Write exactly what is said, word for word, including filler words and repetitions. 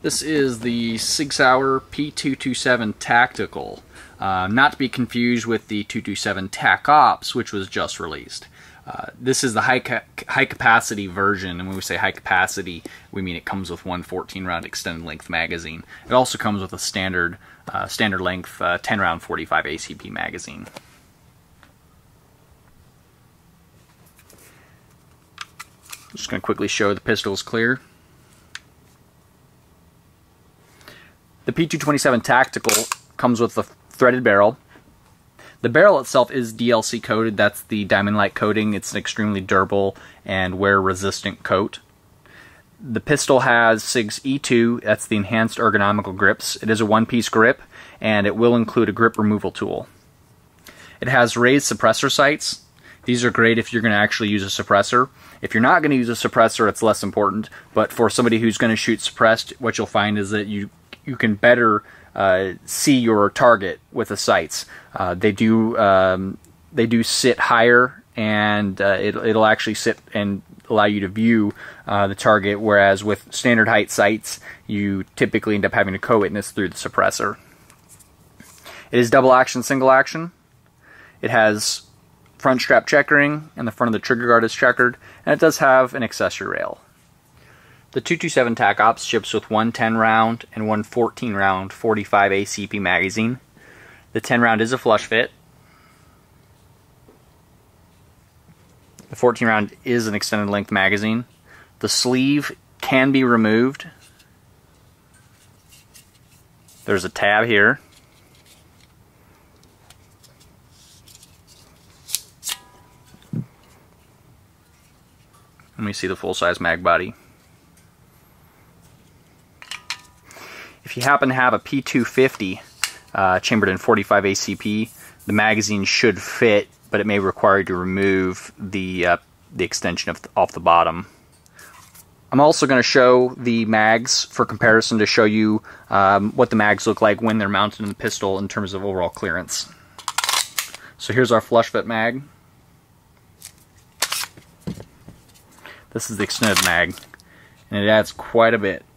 This is the Sig Sauer P two twenty-seven Tactical, uh, not to be confused with the two twenty-seven TacOps, which was just released. Uh, this is the high, ca high capacity version, and when we say high capacity, we mean it comes with one fourteen round extended length magazine. It also comes with a standard, uh, standard length uh, ten round forty-five A C P magazine. I'm just going to quickly show the pistol's clear. The P two twenty-seven Tactical comes with the threaded barrel. The barrel itself is D L C coated. That's the diamond-like coating. It's an extremely durable and wear-resistant coat. The pistol has Sig's E two. That's the enhanced ergonomical grips. It is a one-piece grip, and it will include a grip removal tool. It has raised suppressor sights. These are great if you're going to actually use a suppressor. If you're not going to use a suppressor, it's less important. But for somebody who's going to shoot suppressed, what you'll find is that you you can better uh, see your target with the sights. Uh, they do um, they do sit higher, and uh, it, it'll actually sit and allow you to view uh, the target, whereas with standard height sights, you typically end up having to co-witness through the suppressor. It is double action, single action. It has front strap checkering, and the front of the trigger guard is checkered, and it does have an accessory rail. The two twenty-seven TacOps ships with one ten round and one fourteen round forty-five A C P magazine. The ten round is a flush fit. The fourteen round is an extended length magazine. The sleeve can be removed. There's a tab here. Let me see the full-size mag body. If you happen to have a P two fifty uh, chambered in forty-five A C P, the magazine should fit, but it may require you to remove the uh, the extension of the, off the bottom. I'm also going to show the mags for comparison to show you um, what the mags look like when they're mounted in the pistol in terms of overall clearance. So here's our flush fit mag. This is the extended mag, and it adds quite a bit.